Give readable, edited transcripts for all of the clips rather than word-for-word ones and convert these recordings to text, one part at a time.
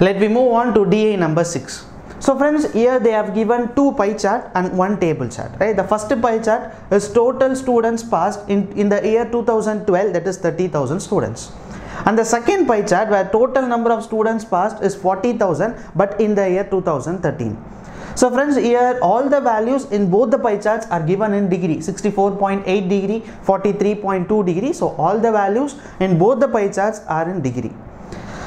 Let me move on to DA number 6. So friends, here they have given 2 pie chart and 1 table chart, right? The first pie chart is total students passed in the year 2012, that is 30,000 students. And the second pie chart, where total number of students passed is 40,000, but in the year 2013. So friends, here all the values in both the pie charts are given in degree, 64.8 degree, 43.2 degree. So all the values in both the pie charts are in degree.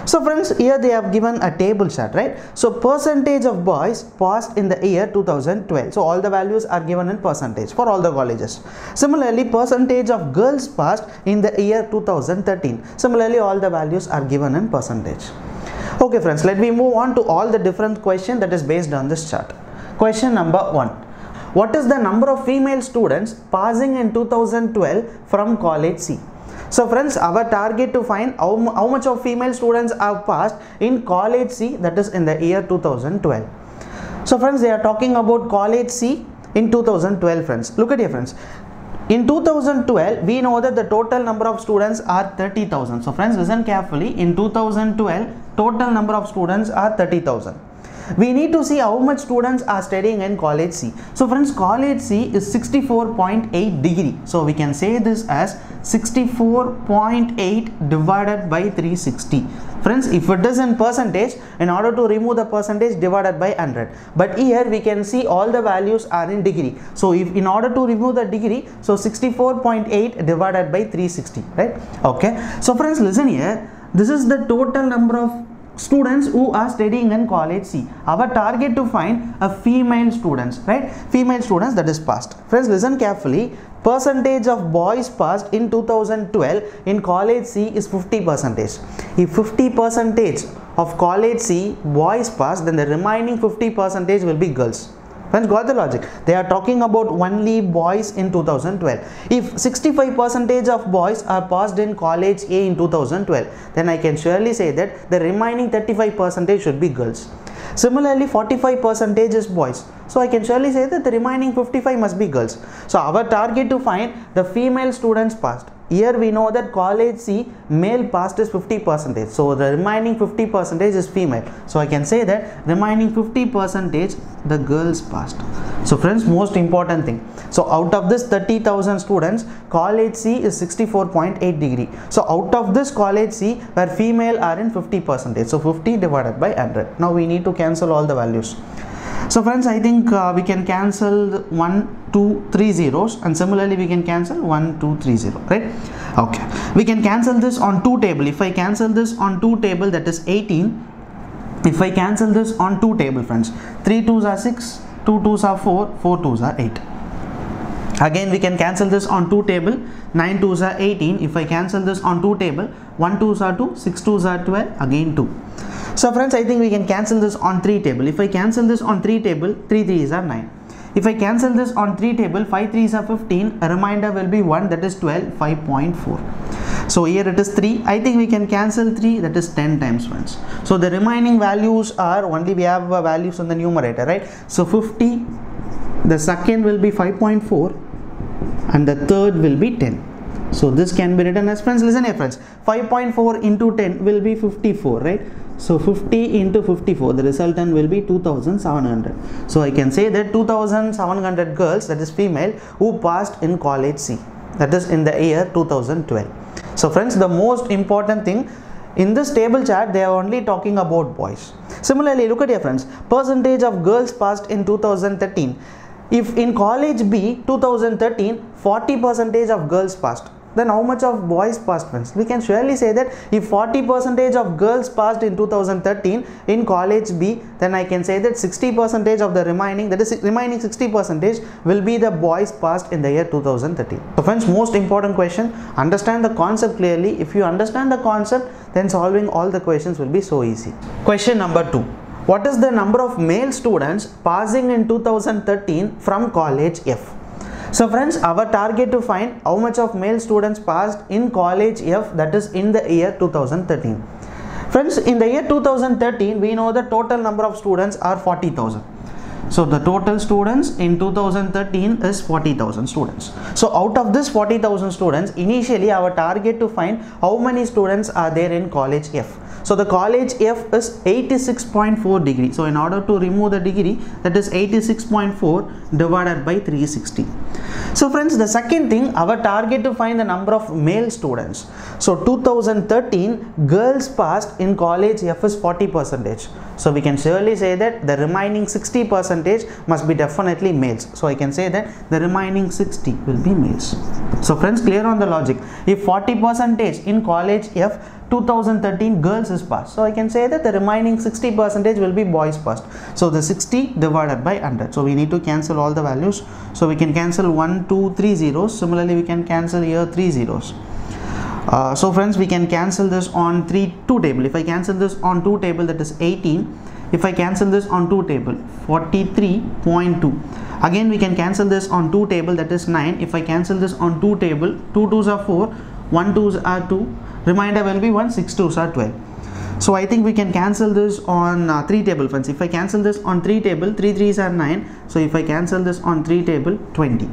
So friends, here they have given a table chart, right? So percentage of boys passed in the year 2012. So all the values are given in percentage for all the colleges. Similarly, percentage of girls passed in the year 2013. Similarly, all the values are given in percentage. Okay friends, let me move on to all the different questions that is based on this chart. Question number 1. What is the number of female students passing in 2012 from college C? So friends, our target to find how much of female students have passed in college C, that is in the year 2012. So friends, they are talking about college C in 2012 friends. Look at here friends. In 2012, we know that the total number of students are 30,000. So friends, listen carefully. In 2012, total number of students are 30,000. We need to see how much students are studying in college C. So friends, college C is 64.8 degree. So we can say this as 64.8 divided by 360. Friends, if it is in percentage, in order to remove the percentage, divided by 100. But here we can see all the values are in degree. So if in order to remove the degree, so 64.8 divided by 360, right? Okay. So friends, listen here. This is the total number of students who are studying in college C. Our target to find a female students, right? Female students that is passed. Friends, listen carefully. Percentage of boys passed in 2012 in college C is 50%. If 50% of college C boys passed, then the remaining 50% will be girls. Friends, got the logic? They are talking about only boys in 2012. If 65% of boys are passed in college A in 2012, then I can surely say that the remaining 35% should be girls. Similarly, 45% is boys. So I can surely say that the remaining 55 must be girls. So our target to find the female students passed. Here we know that college C male passed is 50%. So the remaining 50% is female. So I can say that remaining 50% the girls passed. So friends, most important thing. So out of this 30,000 students, college C is 64.8 degree. So out of this college C, where female are in 50%. So 50 divided by 100. Now we need to cancel all the values. So friends, I think we can cancel 1, 2, 3 zeros, and similarly we can cancel 1, 2, 3, 0, right? Okay, we can cancel this on 2 table. If I cancel this on 2 table, that is 18. If I cancel this on 2 table friends, 3 2s are 6, 2 2s are 4, 4 2s are 8. Again we can cancel this on 2 table, 9 2s are 18. If I cancel this on 2 table, 1 2s are 2, 6 2s are 12, again 2. So friends, I think we can cancel this on 3 table. If I cancel this on 3 table, 3 3s are 9. If I cancel this on 3 table, 5 3s are 15. A reminder will be 1, that is 12, 5.4. So here it is 3. I think we can cancel 3, that is 10 times friends. So the remaining values are only, we have values on the numerator, right? So 50, the second will be 5.4, and the third will be 10. So this can be written as, friends, listen here friends, 5.4 into 10 will be 54, right? So 50 into 54, the resultant will be 2,700. So I can say that 2,700 girls, that is female, who passed in college C, that is in the year 2012. So friends, the most important thing, in this table chart, they are only talking about boys. Similarly, look at here friends, percentage of girls passed in 2013. If in college B, 2013, 40% of girls passed, then how much of boys passed friends? We can surely say that if 40% of girls passed in 2013 in college B, then I can say that 60% of the remaining, that is remaining 60% will be the boys passed in the year 2013. So friends, most important question, understand the concept clearly. If you understand the concept, then solving all the questions will be so easy. Question number 2. What is the number of male students passing in 2013 from college F? So friends, our target to find how much of male students passed in college F, that is in the year 2013. Friends, in the year 2013, we know the total number of students are 40,000. So the total students in 2013 is 40,000 students. So out of this 40,000 students, initially our target to find how many students are there in college F. So the college F is 86.4 degree. So in order to remove the degree, that is 86.4 divided by 360. So friends, the second thing, our target to find the number of male students. So 2013 girls passed in college F is 40%. So we can surely say that the remaining 60% must be definitely males. So I can say that the remaining 60 will be males. So friends, clear on the logic? If 40% in college F 2013 girls is passed, so I can say that the remaining 60% will be boys passed. So the 60 divided by 100. So we need to cancel all the values. So we can cancel 1, 2, 3 zeros. Similarly, we can cancel here 3 zeros. So friends, we can cancel this on 2 table. If I cancel this on 2 table, that is 18. If I cancel this on 2 table, 43.2. Again, we can cancel this on 2 table, that is 9. If I cancel this on 2 table, 2 2s are 4, 1 2s are 2. Remainder will be 1, 6 2s are 12. So I think we can cancel this on 3 table, friends. If I cancel this on 3 table, 3 3s are 9. So if I cancel this on 3 table, 20.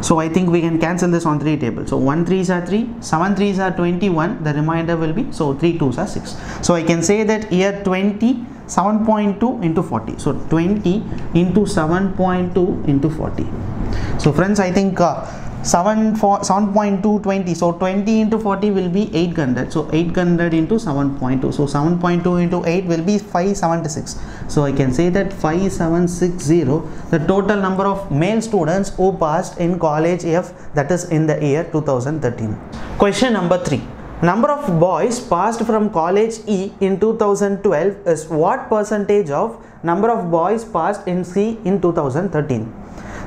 So I think we can cancel this on 3 table. So 1 3s are 3, 7 3s are 21. The remainder will be, so 3 2s are 6. So I can say that here 20 7.2 into 40. So 20 into 7.2 into 40. So friends, I think 7.2 20. So 20 into 40 will be 800. So 800 into 7.2. So 7.2 into 8 will be 576. So I can say that 5760. The total number of male students who passed in college F, that is in the year 2013. Question number 3. Number of boys passed from college E in 2012 is what percentage of number of boys passed in C in 2013?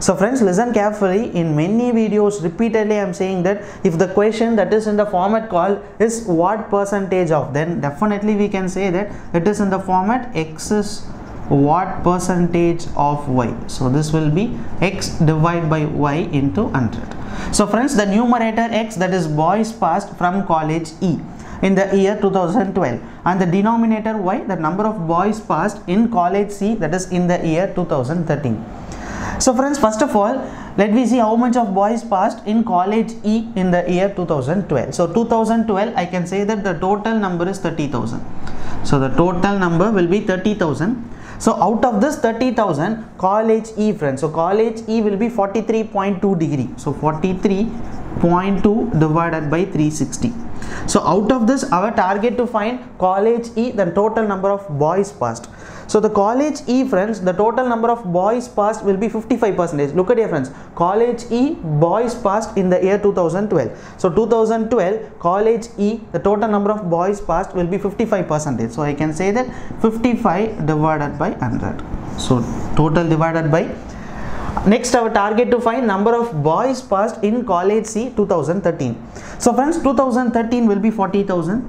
So friends, listen carefully. In many videos repeatedly I am saying that if the question that is in the format called is what percentage of, then definitely we can say that it is in the format X is what percentage of Y. So this will be X divided by Y into 100. So friends, the numerator X, that is boys passed from college E in the year 2012, and the denominator Y, the number of boys passed in college C, that is in the year 2013. So friends, first of all, let me see how much of boys passed in college E in the year 2012. So 2012, I can say that the total number is 30,000. So the total number will be 30,000. So out of this 30,000, college E, friends. So college E will be 43.2 degree. So 43.2 divided by 360. So out of this, our target to find college E, the total number of boys passed. So the college E, friends, the total number of boys passed will be 55%. Look at here, friends. College E, boys passed in the year 2012. So 2012, college E, the total number of boys passed will be 55%. So I can say that 55 divided by 100. So total divided by. Next, our target to find number of boys passed in college C 2013. So friends, 2013 will be 40,000.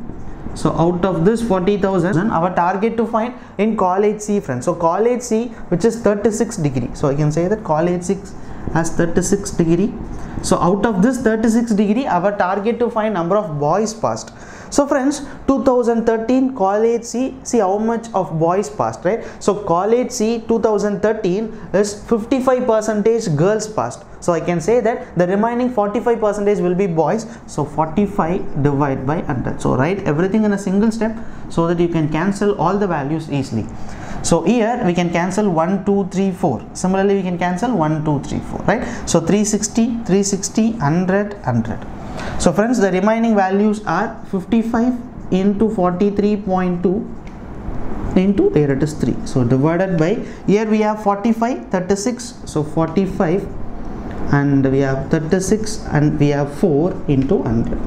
So out of this 40,000, our target to find in college C, friends. So college C, which is 36 degree. So I can say that college C has 36 degree. So out of this 36 degree, our target to find number of boys passed. So friends, 2013 college C, see how much of boys passed, right? So college C 2013 is 55% girls passed. So I can say that the remaining 45% will be boys. So 45 divided by 100. So write everything in a single step so that you can cancel all the values easily. So here we can cancel 1, 2, 3, 4. Similarly, we can cancel 1, 2, 3, 4, right? So 360, 360, 100, 100. So friends, the remaining values are 55 into 43.2. into here it is 3. So divided by, here we have 45, 36. So 45 and we have 36 and we have 4 into 100.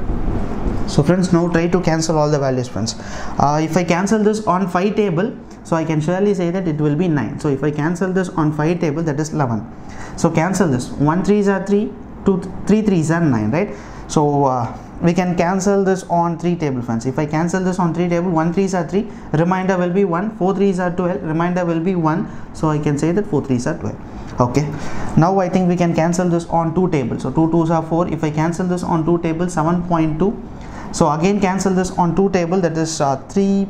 So friends, now try to cancel all the values, friends. If I cancel this on 5 table, so I can surely say that it will be 9. So if I cancel this on 5 table, that is 11. So cancel this. 1 3s are 3, 2 3 3s are 9, right? So we can cancel this on 3 table, friends. If I cancel this on 3 table, 1 3s are 3, remainder will be 1, 4 3s are 12, remainder will be 1. So I can say that 4 3s are 12. Okay, now I think we can cancel this on 2 table. So 2 2s are 4. If I cancel this on 2 table, 7.2. So again cancel this on 2 table, that is 3.6.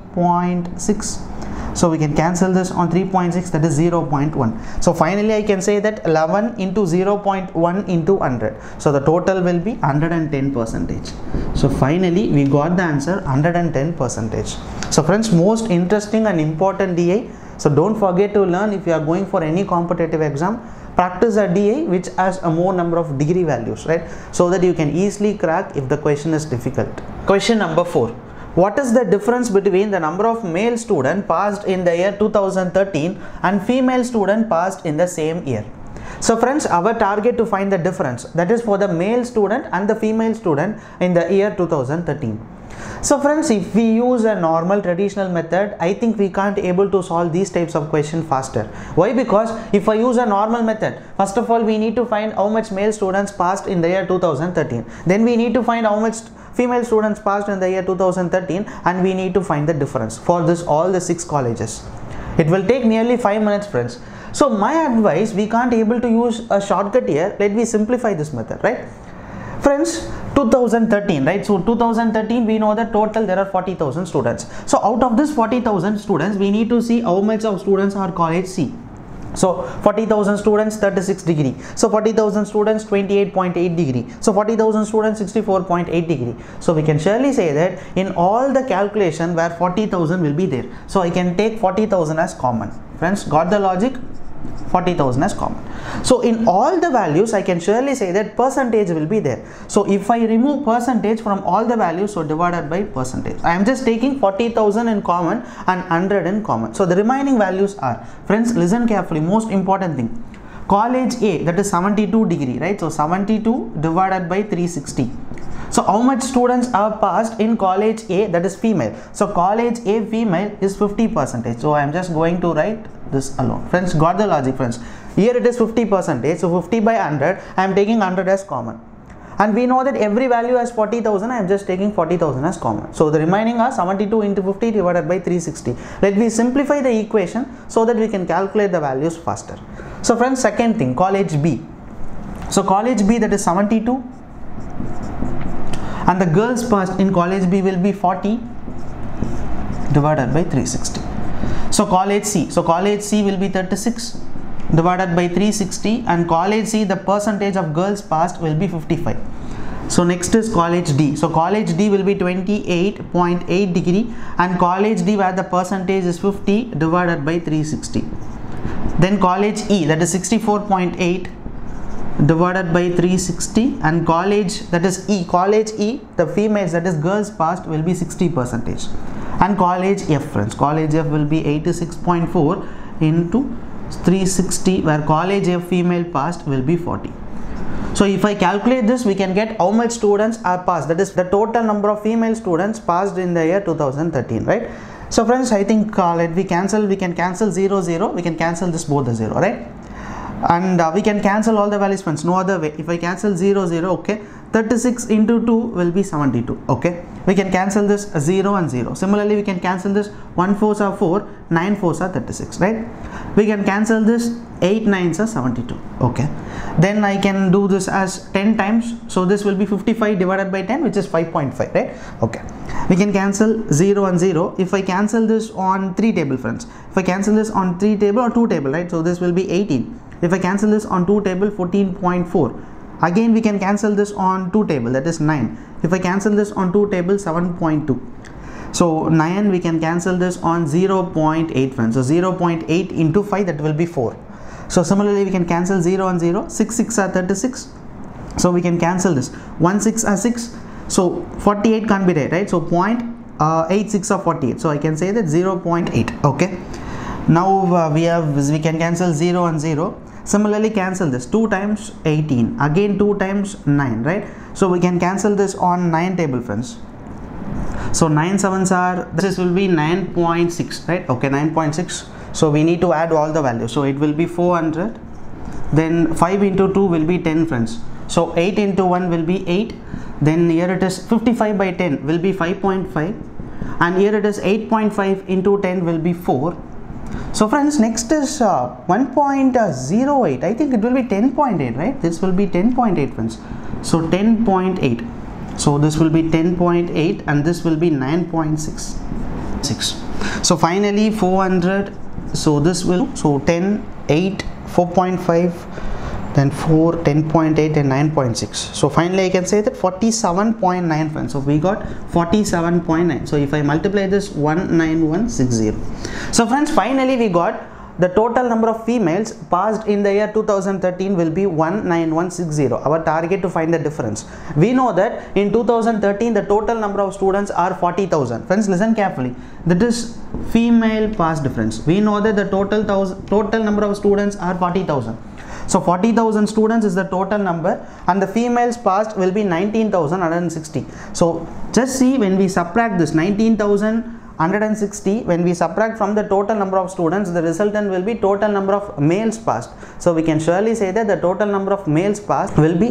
So we can cancel this on 3.6, that is 0.1. So finally I can say that 11 into 0.1 into 100. So the total will be 110%. So finally we got the answer 110%. So friends, most interesting and important DI. So don't forget to learn. If you are going for any competitive exam, practice a DI which has a more number of degree values, right? So that you can easily crack if the question is difficult. Question number 4. What is the difference between the number of male students passed in the year 2013 and female students passed in the same year? So friends, our target to find the difference, that is for the male student and the female student in the year 2013. So friends, if we use a normal traditional method, I think we can't able to solve these types of questions faster. Why? Because if I use a normal method, first of all we need to find how much male students passed in the year 2013, then we need to find how much female students passed in the year 2013, and we need to find the difference for this all the 6 colleges. It will take nearly 5 minutes friends. So my advice, we can't able to use a shortcut here, let me simplify this method, right? Friends, 2013, right? So 2013 we know that total there are 40,000 students. So out of this 40,000 students, we need to see how much of students are college C. So 40,000 students 36 degree. So 40,000 students 28.8 degree. So 40,000 students 64.8 degree. So we can surely say that in all the calculation where 40,000 will be there. So I can take 40,000 as common. Friends, got the logic? 40,000 as common. So in all the values I can surely say that percentage will be there. So if I remove percentage from all the values, so divided by percentage. I am just taking 40,000 in common and 100 in common. So the remaining values are, friends listen carefully, most important thing. College A, that is 72 degree, right? So 72 divided by 360. So how much students are passed in college A, that is female. So college A female is 50%. So I am just going to write this alone. Friends, got the logic friends? Here it is 50%. So 50 by 100, I am taking 100 as common. And we know that every value has 40,000. I am just taking 40,000 as common. So the remaining are 72 into 50 divided by 360. Let me simplify the equation so that we can calculate the values faster. So friends, second thing, college B. So college B, that is 72. And the girls passed in college B will be 40 divided by 360. So college C. So college C will be 36 divided by 360, and college C the percentage of girls passed will be 55. So next is college D. So college D will be 28.8 degree, and college D where the percentage is 50 divided by 360. Then college E, that is 64.8. divided by 360, and college, that is E, college E the females, that is girls passed, will be 60%, and college F friends, college F will be 86.4 into 360, where college F female passed will be 40. So if I calculate this, we can get how much students are passed, that is the total number of female students passed in the year 2013, right? So friends, I think let me cancel, we can cancel 0 0, we can cancel this both the 0, right? And we can cancel all the values friends, no other way. If I cancel 0 0, okay, 36 into 2 will be 72. Okay, we can cancel this 0 and 0. Similarly we can cancel this 1 4s are 4, 9 4s are 36, right? We can cancel this 8 9s are 72. Okay, then I can do this as 10 times, so this will be 55 divided by 10, which is 5.5, right? Okay, we can cancel 0 and 0. If I cancel this on 3 table friends, if I cancel this on 3 table or 2 table, right? So this will be 18. If I cancel this on 2 table, 14.4. Again we can cancel this on 2 table, that is 9. If I cancel this on 2 table, 7.2. So 9, we can cancel this on 0.8 friends. So 0.8 into 5, that will be 4. So similarly we can cancel 0 and 0. 6 6 are 36. So we can cancel this 1 6 are 6. So 48 can't be there, right? So 0.86 are 48. So I can say that 0.8. Okay, now we can cancel 0 and 0. Similarly cancel this 2 times 18, again 2 times 9, right? So we can cancel this on 9 table friends. So 9 7s are, this will be 9.6, right? Okay, 9.6. so we need to add all the values, so it will be 400. Then 5 into 2 will be 10 friends. So 8 into 1 will be 8. Then here it is 55 by 10 will be 5.5, and here it is 8.5 into 10 will be 4. So friends, next is 1.08. I think it will be 10.8, right? This will be 10.8 friends. So 10.8. So this will be 10.8, and this will be 9.6. So finally 400, so this will, so 10, 8, 4.5, then 4, 10.8 and 9.6. so finally I can say that 47.9. so we got 47.9. so if I multiply this, 19160. So friends, finally we got the total number of females passed in the year 2013 will be 19160. Our target to find the difference. We know that in 2013 the total number of students are 40,000. Friends, listen carefully. That is female pass difference. We know that the total number of students are 40,000. So 40,000 students is the total number, and the females passed will be 19,160. So just see, when we subtract this 19,160, when we subtract from the total number of students, the resultant will be total number of males passed. So we can surely say that the total number of males passed will be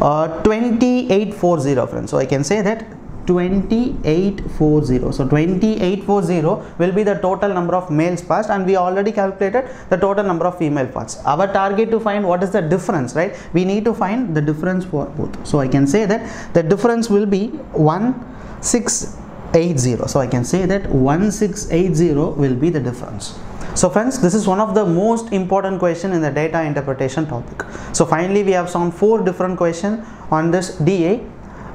2840, friends. So I can say that 2840. So 2840 will be the total number of males passed, and we already calculated the total number of female passed. Our target to find what is the difference, right? We need to find the difference for both. So I can say that the difference will be 1680. So I can say that 1680 will be the difference. So friends, this is one of the most important question in the data interpretation topic. So finally we have found 4 different question on this DA,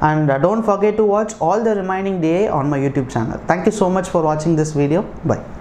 and don't forget to watch all the remaining DA on my YouTube channel. Thank you so much for watching this video. Bye.